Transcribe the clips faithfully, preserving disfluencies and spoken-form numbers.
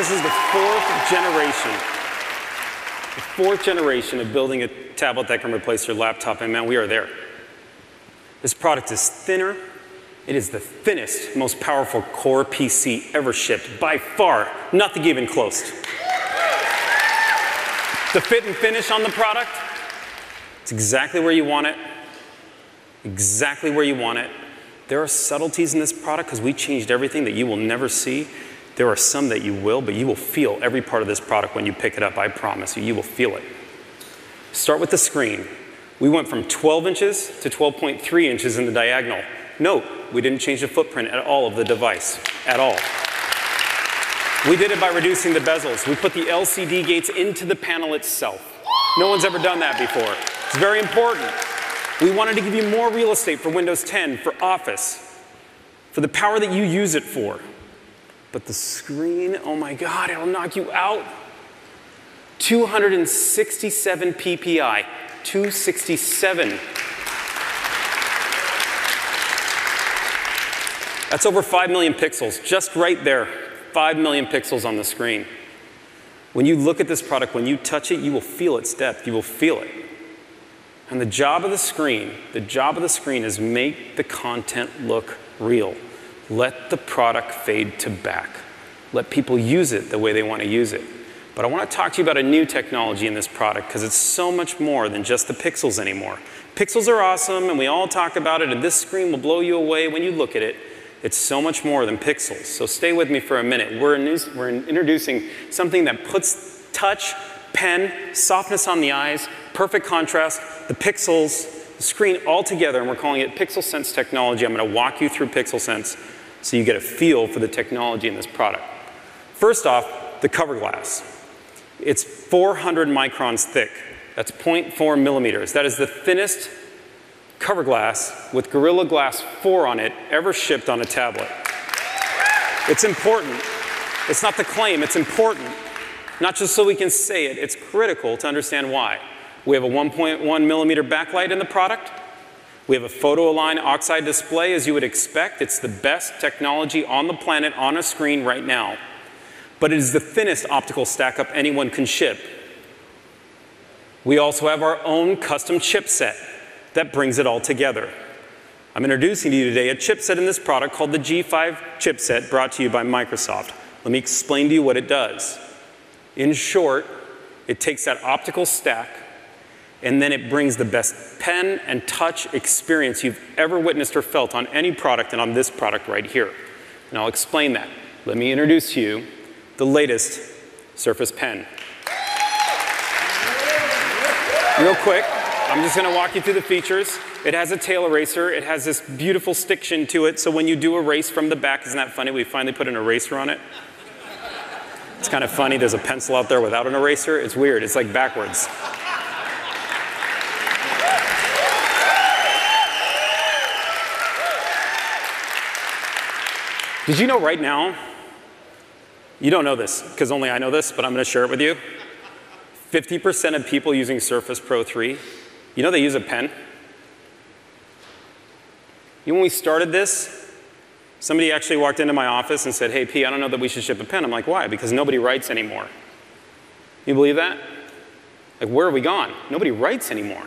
this is the fourth generation, the fourth generation of building a tablet that can replace your laptop, and man, we are there. This product is thinner. It is the thinnest, most powerful Core P C ever shipped, by far, nothing even close. The fit and finish on the product, it's exactly where you want it, exactly where you want it. There are subtleties in this product because we changed everything that you will never see. There are some that you will, but you will feel every part of this product when you pick it up, I promise you, you will feel it. Start with the screen. We went from twelve inches to twelve point three inches in the diagonal. Note, we didn't change the footprint at all of the device, at all. We did it by reducing the bezels. We put the L C D gates into the panel itself. No one's ever done that before. It's very important. We wanted to give you more real estate for Windows ten, for Office, for the power that you use it for. But the screen, oh my God, it'll knock you out. two hundred sixty-seven P P I, two sixty-seven. That's over five million pixels, just right there. five million pixels on the screen. When you look at this product, when you touch it, you will feel its depth, you will feel it. And the job of the screen, the job of the screen is make the content look real. Let the product fade to black. Let people use it the way they want to use it. But I want to talk to you about a new technology in this product because it's so much more than just the pixels anymore. Pixels are awesome and we all talk about it and this screen will blow you away when you look at it. It's so much more than pixels. So stay with me for a minute. We're, in, we're introducing something that puts touch, pen, softness on the eyes, perfect contrast, the pixels, the screen all together, and we're calling it PixelSense technology. I'm going to walk you through PixelSense so you get a feel for the technology in this product. First off, the cover glass. It's four hundred microns thick. That's zero point four millimeters. That is the thinnest cover glass with Gorilla Glass four on it ever shipped on a tablet. It's important. It's not the claim, it's important. Not just so we can say it, it's critical to understand why. We have a one point one millimeter backlight in the product. We have a photoalign oxide display as you would expect. It's the best technology on the planet on a screen right now. But it is the thinnest optical stack up anyone can ship. We also have our own custom chipset that brings it all together. I'm introducing to you today a chipset in this product called the G five chipset brought to you by Microsoft. Let me explain to you what it does. In short, it takes that optical stack and then it brings the best pen and touch experience you've ever witnessed or felt on any product and on this product right here. And I'll explain that. Let me introduce to you the latest Surface Pen. Real quick. I'm just going to walk you through the features. It has a tail eraser. It has this beautiful stiction to it, so when you do erase from the back, isn't that funny? We finally put an eraser on it. It's kind of funny. There's a pencil out there without an eraser. It's weird. It's like backwards. Did you know right now, you don't know this, because only I know this, but I'm going to share it with you. fifty percent of people using Surface Pro three, you know they use a pen? You know, when we started this, somebody actually walked into my office and said, hey, P, I don't know that we should ship a pen. I'm like, why? Because nobody writes anymore. You believe that? Like, where have we gone? Nobody writes anymore.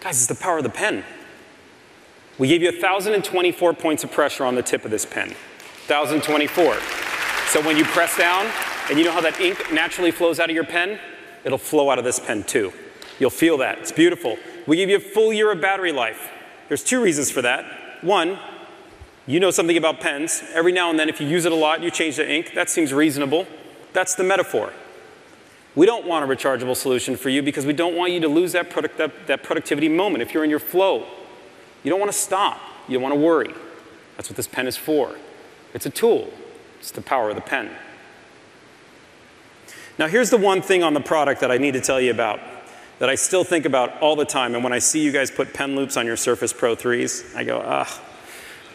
Guys, it's the power of the pen. We gave you one thousand twenty-four points of pressure on the tip of this pen. one thousand twenty-four. So when you press down, and you know how that ink naturally flows out of your pen? It'll flow out of this pen too. You'll feel that. It's beautiful. We give you a full year of battery life. There's two reasons for that. One, you know something about pens. Every now and then, if you use it a lot, you change the ink. That seems reasonable. That's the metaphor. We don't want a rechargeable solution for you because we don't want you to lose that, product, that, that productivity moment. If you're in your flow, you don't want to stop. You don't want to worry. That's what this pen is for. It's a tool. It's the power of the pen. Now here's the one thing on the product that I need to tell you about, that I still think about all the time, and when I see you guys put pen loops on your Surface Pro threes, I go, ah.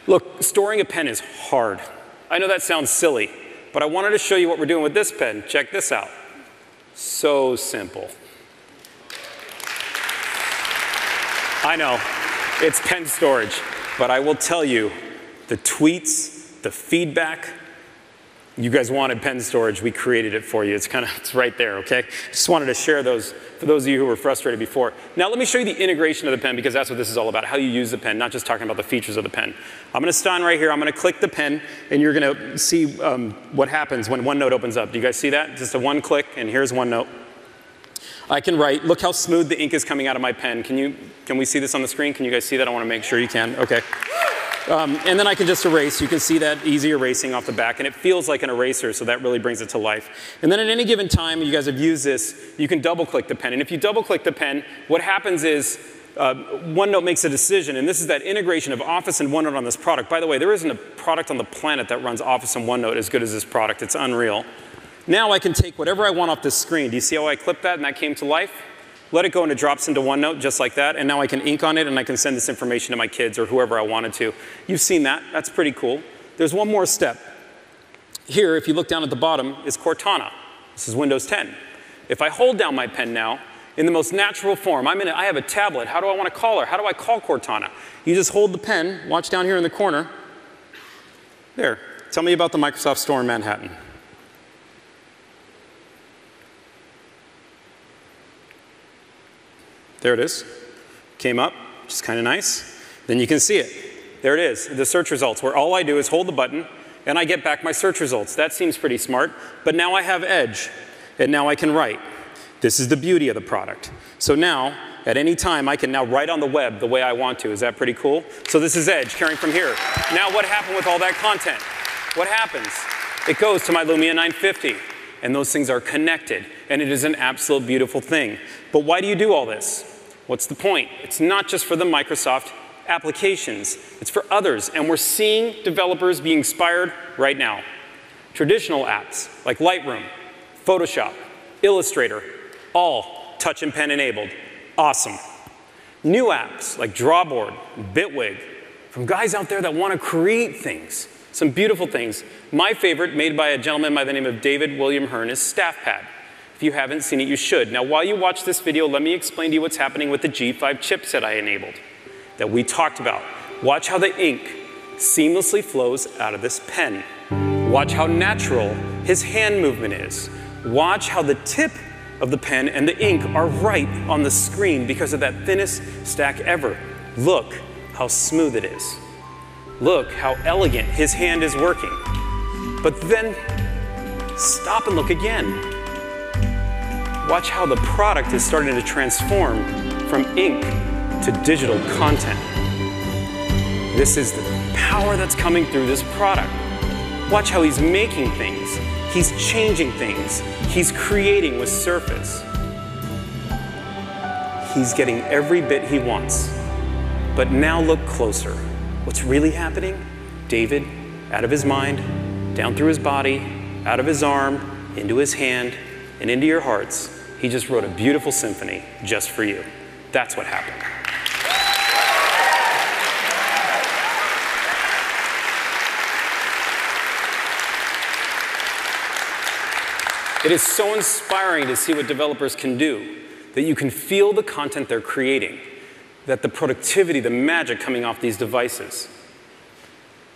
Look, storing a pen is hard. I know that sounds silly, but I wanted to show you what we're doing with this pen. Check this out. So simple. I know, it's pen storage, but I will tell you, the tweets, the feedback, you guys wanted pen storage, we created it for you. It's kind of, it's right there, okay? Just wanted to share those for those of you who were frustrated before. Now let me show you the integration of the pen, because that's what this is all about, how you use the pen, not just talking about the features of the pen. I'm gonna stand right here, I'm gonna click the pen, and you're gonna see um, what happens when OneNote opens up. Do you guys see that? Just a one click, and here's OneNote. I can write, look how smooth the ink is coming out of my pen. Can you, can we see this on the screen? Can you guys see that? I wanna make sure you can, okay. Um, and then I can just erase. You can see that easy erasing off the back, and it feels like an eraser, so that really brings it to life. And then at any given time, you guys have used this, you can double click the pen. And if you double click the pen, what happens is uh, OneNote makes a decision, and this is that integration of Office and OneNote on this product. By the way, there isn't a product on the planet that runs Office and OneNote as good as this product. It's unreal. Now I can take whatever I want off this screen. Do you see how I clipped that and that came to life? Let it go and it drops into OneNote just like that, and now I can ink on it and I can send this information to my kids or whoever I wanted to. You've seen that, that's pretty cool. There's one more step. Here, if you look down at the bottom, is Cortana. This is Windows ten. If I hold down my pen now, in the most natural form, I'm in a, I have a tablet, how do I want to call her? How do I call Cortana? You just hold the pen, watch down here in the corner. There, tell me about the Microsoft store in Manhattan. There it is. Came up, which is kind of nice. Then you can see it. There it is, the search results, where all I do is hold the button and I get back my search results. That seems pretty smart, but now I have Edge and now I can write. This is the beauty of the product. So now, at any time, I can now write on the web the way I want to. Is that pretty cool? So this is Edge, carrying from here. Now what happened with all that content? What happens? It goes to my Lumia nine fifty. And those things are connected. And it is an absolute beautiful thing. But why do you do all this? What's the point? It's not just for the Microsoft applications. It's for others, and we're seeing developers be inspired right now. Traditional apps like Lightroom, Photoshop, Illustrator, all touch and pen enabled. Awesome. New apps like Drawboard, Bitwig, from guys out there that want to create things. Some beautiful things. My favorite, made by a gentleman by the name of David William Hearn, is StaffPad. If you haven't seen it, you should. Now, while you watch this video, let me explain to you what's happening with the G five chipset I enabled that we talked about. Watch how the ink seamlessly flows out of this pen. Watch how natural his hand movement is. Watch how the tip of the pen and the ink are right on the screen because of that thinnest stack ever. Look how smooth it is. Look how elegant his hand is working. But then, stop and look again. Watch how the product is starting to transform from ink to digital content. This is the power that's coming through this product. Watch how he's making things. He's changing things. He's creating with Surface. He's getting every bit he wants. But now look closer. What's really happening? David, out of his mind, down through his body, out of his arm, into his hand, and into your hearts, he just wrote a beautiful symphony just for you. That's what happened. It is so inspiring to see what developers can do, that you can feel the content they're creating, that the productivity, the magic coming off these devices.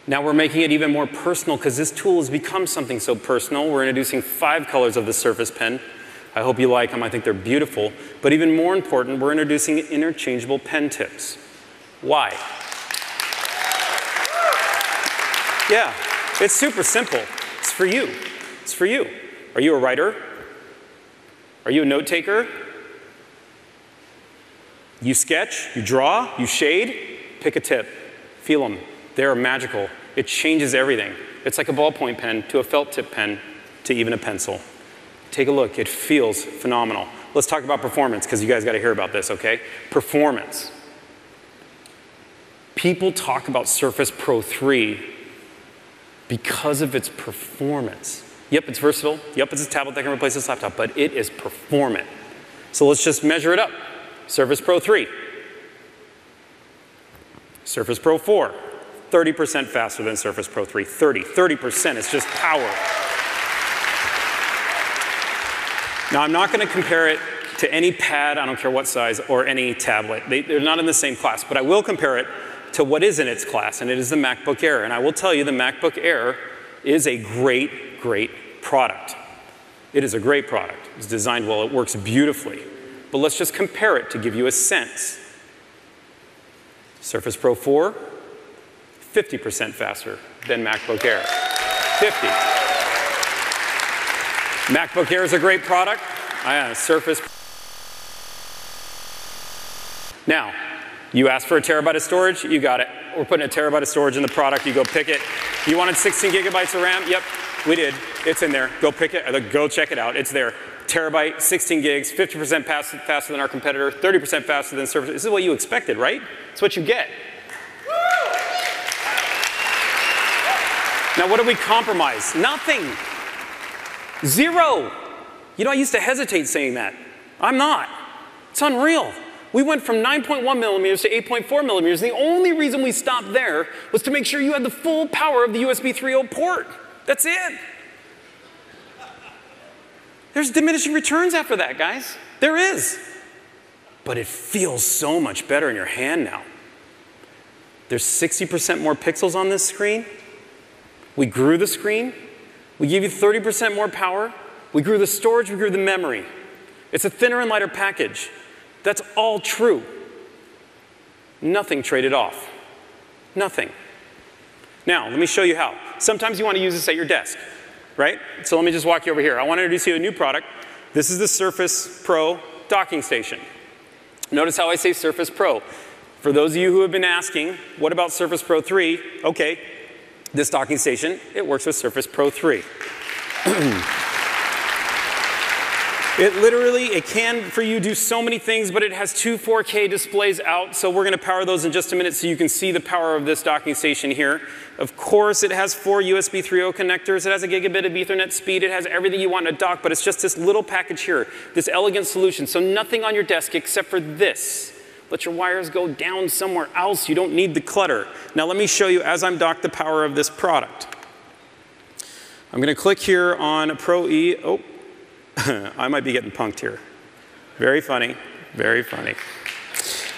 Now we're making it even more personal because this tool has become something so personal. We're introducing five colors of the Surface Pen. I hope you like them, I think they're beautiful. But even more important, we're introducing interchangeable pen tips. Why? Yeah, it's super simple. It's for you, it's for you. Are you a writer? Are you a note taker? You sketch, you draw, you shade, pick a tip, feel them. They're magical. It changes everything. It's like a ballpoint pen to a felt tip pen to even a pencil. Take a look, it feels phenomenal. Let's talk about performance, because you guys got to hear about this, okay? Performance. People talk about Surface Pro three because of its performance. Yep, it's versatile. Yep, it's a tablet that can replace this laptop, but it is performant. So let's just measure it up. Surface Pro three, Surface Pro four, thirty percent faster than Surface Pro three, thirty, thirty percent, it's just power. Now I'm not gonna compare it to any pad, I don't care what size, or any tablet. They, they're not in the same class, but I will compare it to what is in its class, and it is the MacBook Air. And I will tell you the MacBook Air is a great great product. It is a great product. It's designed well. It works beautifully. But let's just compare it to give you a sense. Surface Pro four, fifty percent faster than MacBook Air. fifty. MacBook Air is a great product. I have a Surface. Now, you asked for a terabyte of storage, you got it. We're putting a terabyte of storage in the product, you go pick it. You wanted sixteen gigabytes of RAM? Yep, we did. It's in there. Go pick it, go check it out. It's there. Terabyte, sixteen gigs, fifty percent faster than our competitor, thirty percent faster than Surface. This is what you expected, right? It's what you get. Now, what did we compromise? Nothing. Zero. You know, I used to hesitate saying that. I'm not. It's unreal. We went from nine point one millimeters to eight point four millimeters. The only reason we stopped there was to make sure you had the full power of the U S B three point oh port. That's it. There's diminishing returns after that, guys. There is. But it feels so much better in your hand now. There's sixty percent more pixels on this screen. We grew the screen. We gave you thirty percent more power. We grew the storage. We grew the memory. It's a thinner and lighter package. That's all true. Nothing traded off. Nothing. Now, let me show you how. Sometimes you want to use this at your desk, right? So let me just walk you over here. I want to introduce you to a new product. This is the Surface Pro docking station. Notice how I say Surface Pro. For those of you who have been asking, what about Surface Pro three? Okay, this docking station, it works with Surface Pro three. It literally, it can for you do so many things, but it has two four K displays out, so we're going to power those in just a minute so you can see the power of this docking station here. Of course, it has four U S B three point oh connectors, it has a gigabit of Ethernet speed, it has everything you want in a dock, but it's just this little package here, this elegant solution. So nothing on your desk except for this. Let your wires go down somewhere else, you don't need the clutter. Now let me show you as I'm docked the power of this product. I'm going to click here on Pro E. Oh. I might be getting punked here. Very funny, very funny.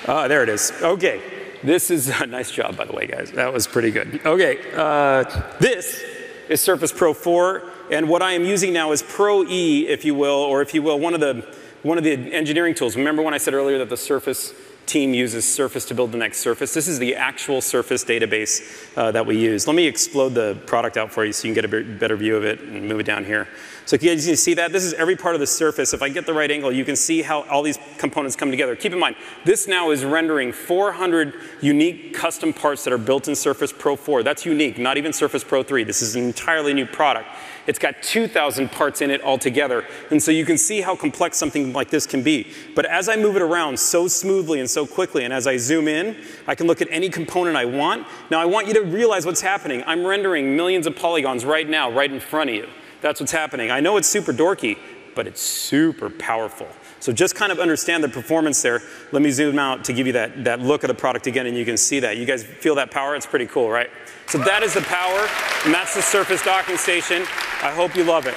Uh, there it is. Okay, this is a nice job, by the way, guys. That was pretty good. Okay, uh, this is Surface Pro four, and what I am using now is Pro E, if you will, or if you will, one of the one of the engineering tools. Remember when I said earlier that the Surface team uses Surface to build the next Surface? This is the actual Surface database uh, that we use. Let me explode the product out for you so you can get a better view of it and move it down here. So you guys can see that. This is every part of the Surface. If I get the right angle, you can see how all these components come together. Keep in mind, this now is rendering four hundred unique custom parts that are built in Surface Pro four. That's unique, not even Surface Pro three. This is an entirely new product. It's got two thousand parts in it altogether. And so you can see how complex something like this can be. But as I move it around so smoothly and so quickly, and as I zoom in, I can look at any component I want. Now I want you to realize what's happening. I'm rendering millions of polygons right now, right in front of you. That's what's happening. I know it's super dorky, but it's super powerful. So just kind of understand the performance there. Let me zoom out to give you that, that look of the product again, and you can see that. You guys feel that power? It's pretty cool, right? So that is the power, and that's the Surface docking station. I hope you love it.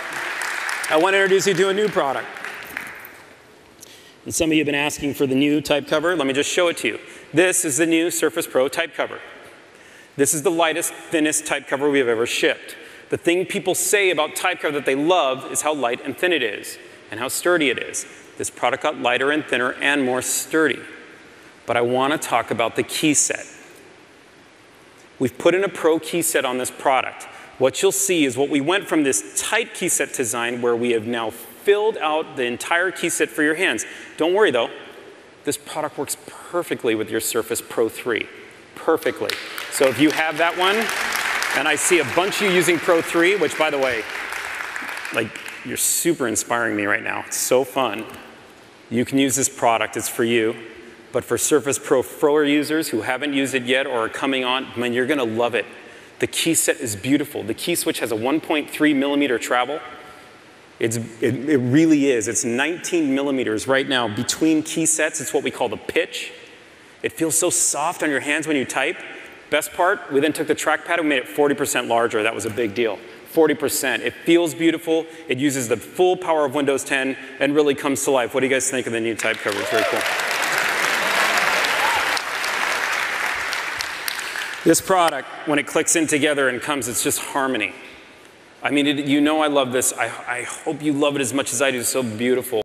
I want to introduce you to a new product. And some of you have been asking for the new type cover. Let me just show it to you. This is the new Surface Pro type cover. This is the lightest, thinnest type cover we have ever shipped. The thing people say about type cover that they love is how light and thin it is, and how sturdy it is. This product got lighter and thinner and more sturdy. But I want to talk about the key set. We've put in a Pro key set on this product. What you'll see is what we went from this tight key set design where we have now filled out the entire key set for your hands. Don't worry though, this product works perfectly with your Surface Pro three. Perfectly. So if you have that one, and I see a bunch of you using Pro three, which by the way, like, you're super inspiring me right now. It's so fun. You can use this product. It's for you. But for Surface Pro four users who haven't used it yet or are coming on, man, you're going to love it. The key set is beautiful. The key switch has a one point three millimeter travel. It's, it, it really is. It's nineteen millimeters right now. Between key sets, it's what we call the pitch. It feels so soft on your hands when you type. Best part, we then took the trackpad and made it forty percent larger. That was a big deal. forty percent. It feels beautiful. It uses the full power of Windows ten and really comes to life. What do you guys think of the new type cover? It's very cool. This product, when it clicks in together and comes, it's just harmony. I mean, it, you know I love this. I, I hope you love it as much as I do. It's so beautiful.